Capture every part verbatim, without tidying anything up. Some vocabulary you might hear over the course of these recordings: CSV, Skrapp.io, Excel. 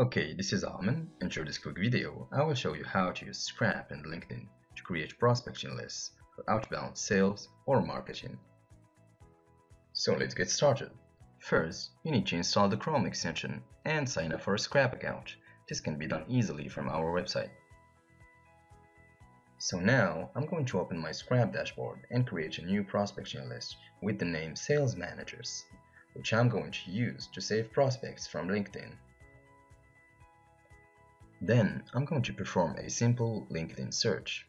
Okay, this is Armin, and during this quick video, I will show you how to use Skrapp and LinkedIn to create prospection lists for outbound sales or marketing. So let's get started. First, you need to install the Chrome extension and sign up for a Skrapp account. This can be done easily from our website. So now, I'm going to open my Skrapp dashboard and create a new prospection list with the name Sales Managers, which I'm going to use to save prospects from LinkedIn. Then, I'm going to perform a simple LinkedIn search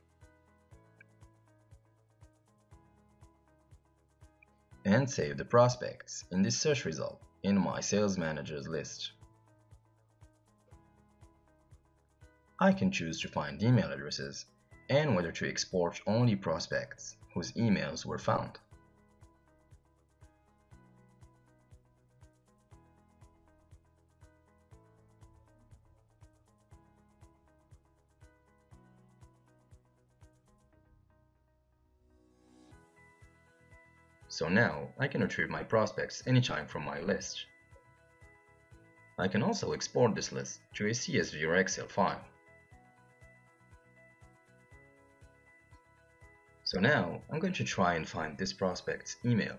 and save the prospects in this search result in my Sales Managers list. I can choose to find email addresses and whether to export only prospects whose emails were found. So now, I can retrieve my prospects anytime from my list. I can also export this list to a C S V or Excel file. So now, I'm going to try and find this prospect's email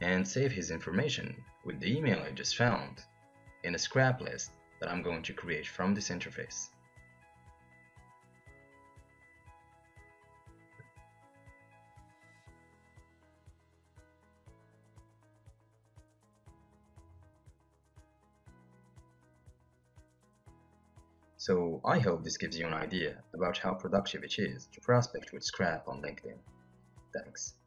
and save his information with the email I just found in a Skrapp list that I'm going to create from this interface. So I hope this gives you an idea about how productive it is to prospect with Skrapp on LinkedIn. Thanks.